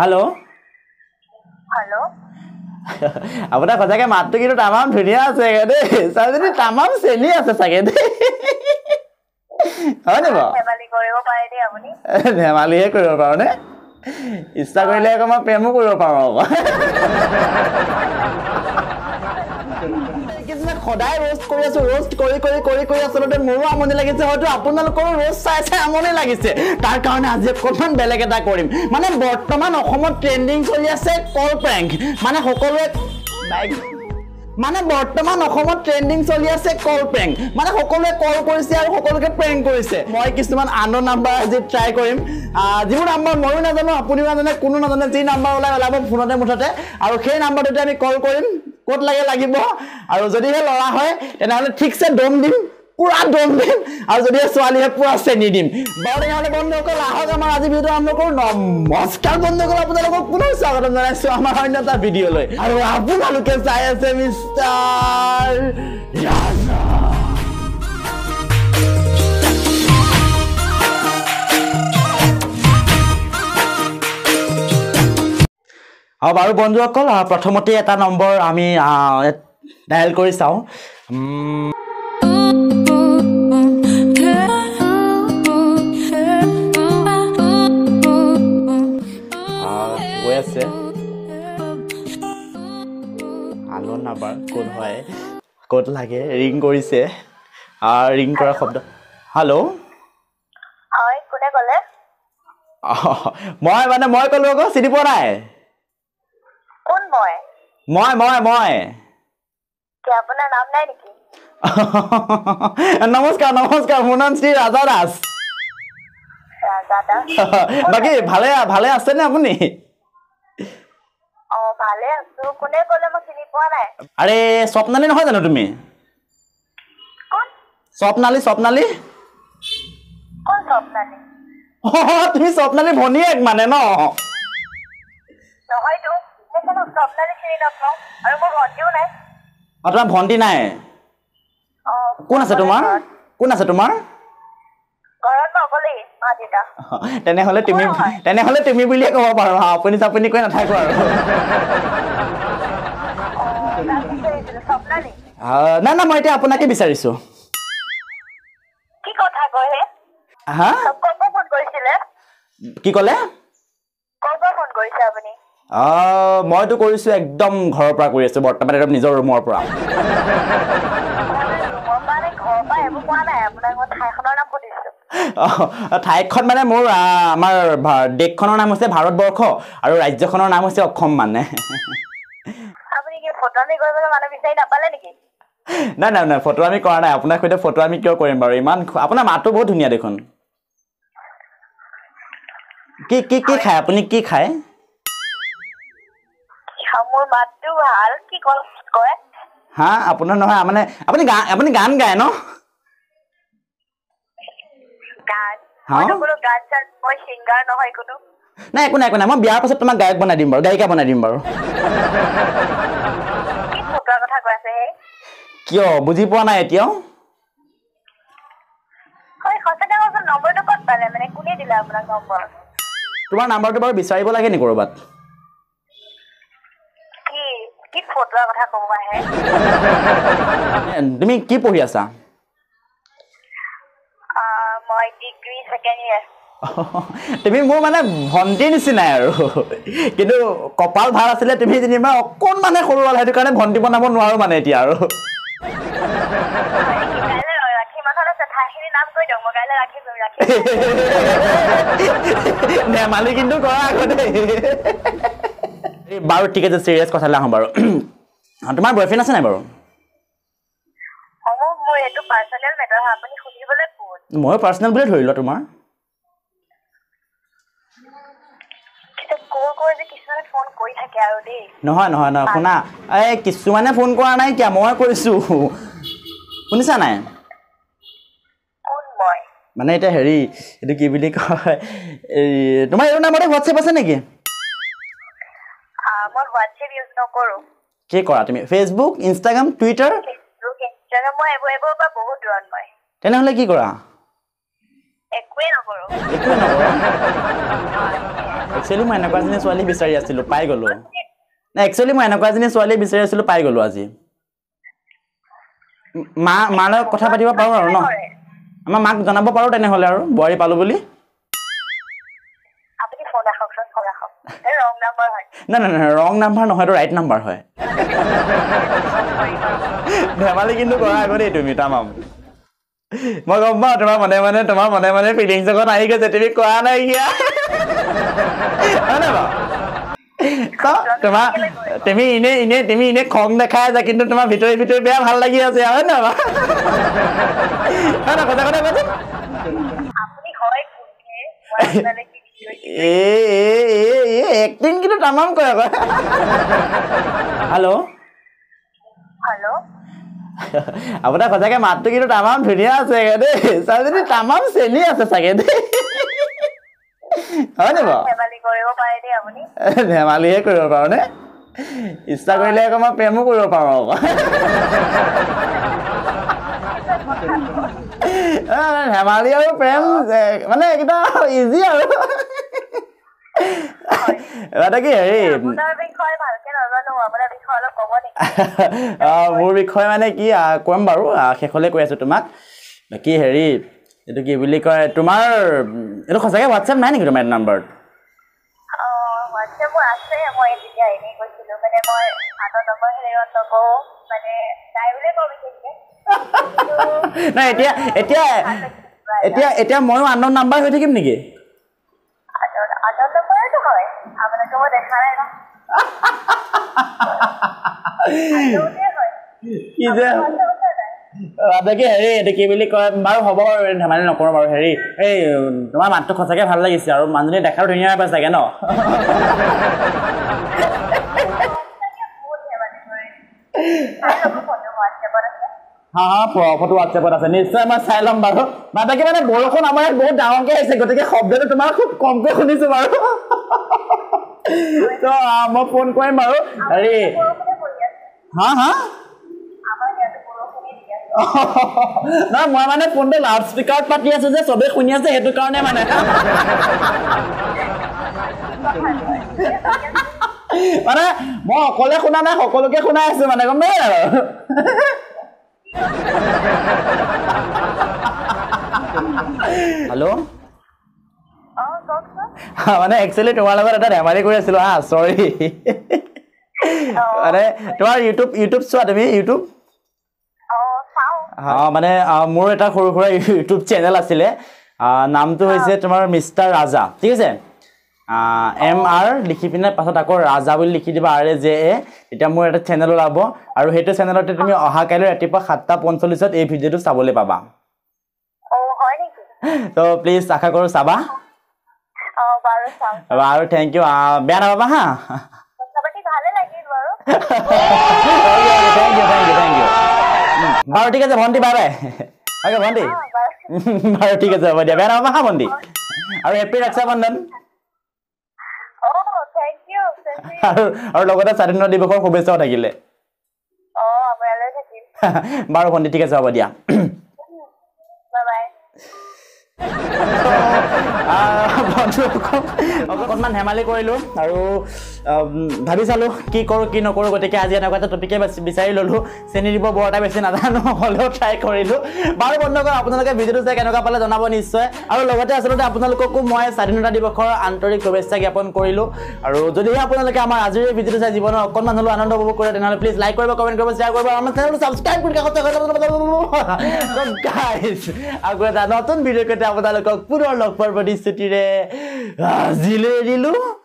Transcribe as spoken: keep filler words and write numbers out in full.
Hello hello अपना सचाके मातु किन्तु तमाम धुनिया आछे दे सादरी तमाम सेली आछे सागे दे होने बा धेमाली करिबो पारे दे आपुनी धेमाली हे करिबो पारे ने इच्छा करिले एक म प्रेमो करिबो पारो किसने खदाय रोस्ट करि आछे रोस्ट करि करि करि करि आसलते मोरो আমনি লাগিছে হয়তো আপোনালোকৰ रोस्ट চাইছে আমনি লাগিছে তাৰ কাৰণে আজি কোনখন বেলেগ এটা কৰিম মানে বৰ্তমান অসমত ট্ৰেন্ডিং চলি আছে কল প্ৰেংক মানে সকলোৱে মানে বৰ্তমান অসমত ট্ৰেন্ডিং চলি আছে কল প্ৰেংক মানে সকলোৱে কল কৰিছে আৰু সকলোকে প্ৰেংক কৰিছে মই কিছুমান আন নাম্বাৰ আজি ট্ৰাই কৰিম যিবোৰ নাম্বাৰ মই নাজানো আপুনিও নাজানে কোনো নাজানে যে নাম্বাৰ ওলাই ওলাব ফোনতে মুঠতে আৰু সেই নাম্বাৰটোতে আমি কল কৰিম कोट लगे লাগিব আৰু যদিহে লৰা হয় তেনালে ঠিক সে দম দিম পুৰা দম দিম আৰু যদিহে ছোৱালী হয় পুৰা সে নি দিম বৰঙালে বন্ধুসকল আহক আমাৰ আজি ভিডিঅ' আৰম্ভ কৰো নমস্কাৰ বন্ধুসকল আপোনালোকক পুনৰ স্বাগতম জনাইছো আমাৰ অন্যটা ভিডিঅ' লৈ আৰু আপোনালোকে চাই আছে মিস্টাৰ ৰাজা अब आरो बंधुসকল प्रथमते एटा नम्बर आमी डायल करि साउ ओयसे आलो नम्बर कोड होय कोड लागे रिंग करिसे आ रिंग কৰা শব্দ हेलो हाय কোনে কলে মই মানে মই কলো গ চিনি পোৱা নাই कौन मय मय मय मय क्या अपना नाम नहीं लिखी नमस्कार नमस्कार मोर नाम श्री राजा दास राजा दास बाकी ভালে ভালে আছে না আপুনি অ ভালে আছো কোনে কলে মই চিনি পোৱা নাই আরে স্বপ্নালী নহয় জানো তুমি কোন স্বপ্নালী স্বপ্নালী কোন স্বপ্নালী ও তুমি স্বপ্নালী ভনী এক মানে ন নহয় তো কোনো স্বপ্নালী চিনি নাপাও আৰু মোৰ ভণ্টিও নাই আপোনাৰ ভণ্টি নাই অ কোন আছে তোমাৰ কোন আছে তোমাৰ ঘৰত নকলে মা দেউতা তেনে হলে তুমি তেনে হলে তুমি বুলি ক'ব পাৰো আপুনি আপুনি কৈ নাথাকো আৰু স্বপ্নালী না না মই এটা আপোনাকে বিচাৰিছো কি কথা কয় হা কপা ফোন কৰিছিলে কি ক'লে কপা ফোন কৰিছে আপুনি अ মই তো কৰিছো একদম ঘৰৰ পৰা কৰি আছে বৰ্তমান একদম নিজৰ ৰুমৰ পৰা ৰুমৰ পৰা ঘৰ পৰা এব কোৱা নাই আপোনাক মই ঠাইখনৰ নাম কৈছো অ ঠাইখন মানে মোৰ আমাৰ দেশখনৰ নাম হৈছে ভাৰতবৰ্ষ আৰু ৰাজ্যখনৰ নাম হৈছে অসম মানে আপুনি কি ফটো নি কৰিবলৈ মানে বিচাৰি নাপালে নেকি না না না ফটো আমি কৰা নাই আপোনাক কৈতে ফটো আমি কিয় কৰিম বাৰু ইমান আপোনাৰ মাতটো বহুত ধুনীয়া দেখোন কি কি কি খায় আপুনি কি খায় हमर मातु हाल की कल कय हां आपन न माने आपन आपन गान गाय न गान हां कोनो गान सन कोइ सिंगर न होय कोनो नै कोनो कोनो म बियाह पछत तमा गायक बना दिम बारो गायिका बना दिम बारो की फोटा कथा कयसे हे कियो बुझी पवा नै एतियो कोइ खसटा खसन नम्बर तो कत पाले माने कुने दिला आपन नम्बर तुम्हार नम्बर तो बारो बिचारिबो लागे नि करबात কি ফটোৰ কথা কবা হে তুমি কি পঢ়ি আছা আ মই ডিগ্ৰী সেকেন্ড ইয়াৰ তুমি মোৰ মানে ভণ্টি নিছিনা আৰু কিন্তু কপাল ভাল আছিল তুমি যেনিবা অকন মানে সৰু হ'ল হেতু কাৰণে ভণ্টি বনাব নোৱাৰো মানে এতিয়া আৰু কাইলৈ ৰাখি মাথাতে ঠাইখিনি নাম কৈ দিওঁ মই কাইলৈ ৰাখি তুমি ৰাখি নে মালি কিন্তু কৰা আগতে बारो ठीक है सीरियस कथा लाहम बारो तुम्हार बॉयफ्रेंड আছে নাই बारो हमर मोर एतो पर्सनल मैटर हा আপুনি খুলিবলে কোন মই पर्सनल বুলে ধৰিলো তোমাৰ কিটা কো কো যে কিছুমানে ফোন কৰি থাকে আৰু দে নহয় নহয় নহয় শুনা এই কিছুমানে ফোন কৰা নাই কি মই কৰিছো শুনিছা নাই কোন মই মানে এটা হেৰি এটো কি বুলি কয় এই তোমাৰ এৰ নামতে WhatsApp আছে নেকি আমাৰ WhatsApp ইউজ ন কৰো কি কৰা তুমি Facebook Instagram Twitter Facebook Instagram মই এব এব বা বহুত দূৰত মই তেনে হলে কি কৰা একোৱে ন কৰো একোৱে ন করো एक्चुअली मैं एनका जिनी स्वाली बिचारी आसिलो पाई गलो ना एक्चुअली मैं एनका जिनी स्वाली बिचारी आसिलो पाई गलो আজি मा मार कथा पातिबा पारो आरो न आमा माक जनाबो पारो तने होले आरो बवारी पालो बोली आपनि फोन राखक सर फोन राखक ए रॉन्ग नंबर है ना ना ना रॉन्ग नंबर নহয় তো রাইট নাম্বার হয় ধেমালি কিন্তু কৰা আগৰে তুমি তামাম মই গম পাও তোমাৰ মনে মনে তোমাৰ মনে মনে ফিলিংছ গত আহি গছে তুমি কোৱা নাই ইয়া আনাবা তো তোমা তুমি ইনে ইনে তুমি ইনে খং দেখায় যা কিন্তু তোমাৰ ভিতৰি ভিতৰি বেয়া ভাল লাগি আছে হয় না বা আনা কথা কথা কথা আপুনি হয় কোনে মানে কি এ এ এ এক্টিং কিন্তু তামাম কৰে हेलो हेलो अपना खजा के मात तो किनो तमाम दुनिया আছে रे सादिनी तमाम सेली আছে सके दे हो ने बा हेमाली करबो पाए दे आपनी हेमाली हे करबो पारो ने इच्छा करले एक म प्रेमो करबो पारो अरे हेमाली और प्रेम माने एकटा इजी आरो এটা কি হেৰি আপোনাৰ বিষয় ভালকৈ নাজানো আপোনাৰ বিষয় অলপ ক'ব নেকি আ মোৰ বিষয় মানে কি কম বাৰু খেখলে কৈ আছো তোমাক কি হেৰি এটো কি বুলি কয় তোমাৰ এটো খসাকে WhatsApp নাই নেকি তোমাৰ নাম্বার অ WhatsApp আছে মই দিয়া এনে কৈছিলো মানে মই আটা নম্বৰ হেৰিৰ তক মানে নাই বুলি কৈ দিছে নাই এতিয়া এতিয়া এতিয়া এতিয়া মই আনন নাম্বার হৈ থাকিম নেকি আটা নম্বৰ তো হয় আপনা তো দেখা নাই না আটো দে হয় কি যে আদাকে হেৰি এটা কি বুলি কয় বাৰু হ'ব বাৰু ধেমালি নকৰ বাৰু হেৰি এই তোমাৰ মাতটো খচাকে ভাল লাগিছে আৰু মানুহজনী দেখাও ধুনীয়া পাইছাগে ন হা হা ফটো WhatsApp-ত আছে নিশ্চয় মই চাই লম বাৰু মাতাকে মানে বৰখন আমাৰ বহুত ডাঙৰকৈ আছে গতিকে শব্দটো তোমাৰ খুব কমকৈ শুনিছো বাৰু তো মই ফোন কৰিম বাৰু আৰে হা হা আমাৰ ইয়াত বৰখন দিয়া না মই মানে ফোনটো লাউড স্পিকাৰত পাতি আছে যে সবে শুনি আছে হেতু কাৰণে মানে মানে মই অকলে শুনা নাই সকলোকে শুনাই আছে মানে গম নাই আৰু हेलो अ कॉक सर माने एक्चुअली তোমাৰ লগত এটা হেমালি কৰি আছিল হা সৰি আৰে তোমাৰ ইউটিউব ইউটিউব চোৱা তুমি ইউটিউব অ চাও হ্যাঁ মানে মোৰ এটা সৰু সৰু ইউটিউব চ্যানেল আছিল নামটো হৈছে তোমাৰ মিস্টাৰ ৰাজা ঠিক আছে एम आर लिखि पिना पाছত আকৌ ৰাজা বুলি লিখি দিবা আৰে জে এ এটা মোৰ এটা চেনেল ওলাব আৰু হেটো চেনেলতে তুমি অহা কাইলৈ ৰাতিপুৱা সাতটা পঞ্চল্লিশ ত এই ভিডিওটো চাবলৈ পাবা অ হয় নেকি তো প্লিজ আশা কৰো চাবা অ বাৰু চাম বাৰু থ্যাংক ইউ বেয়া নাপাবা হা সবটি ভালে লাগিল বাৰু thank you thank you thank you বাৰু ঠিক আছে ভন্টি বাই বাই আগে ভন্টি বাৰু ঠিক আছে হ'ব দিয়া বেয়া নাপাবা হা ভন্টি আৰু হেপি ৰক্ষা বন্ধন আৰু লগতে স্বাধীনতা দিৱসৰ শুভেচ্ছাও থাকিলে অ আপোনালৈ থাকিল বাৰু ভন্টি ঠিক আছে হ'ব দিয়া বাই বাই অকণমান হেমালি কৰিলোঁ আৰু ভাবি চালোঁ কি কৰোঁ কি নকৰোঁ গতিকে আজি এনেকুৱা এটা টপিকে বিচাৰি ল'লোঁ চেনি দিব বৰ এটা বেছি নাজানো হ'লেও ট্ৰাই কৰিলোঁ বাৰু বন্ধুসকল আপোনালোকে ভিডিঅ'টো চাই কেনেকুৱা পালে জনাব নিশ্চয় আৰু লগতে আচলতে আপোনালোককো মই স্বাধীনতা দিৱসৰ আন্তৰিক শুভেচ্ছা জ্ঞাপন কৰিলোঁ আৰু যদিহে আপোনালোকে আমাৰ আজিৰ এই ভিডিঅ'টো চাই জীৱনৰ অকণমান হ'লেও আনন্দ উপভোগ কৰে তেনেহ'লে প্লিজ লাইক কৰিব কমেণ্ট কৰিব শ্বেয়াৰ কৰিব আৰু আমাৰ চেনেলটো ছাবস্ক্ৰাইব কৰি আকৌ এটা নতুন ভিডিঅ'ৰ লগত আপোনালোকক পুনৰ লগ পোৱাৰ প্ৰতিশ্ৰুতিৰে আজিলৈ এৰিলোঁ।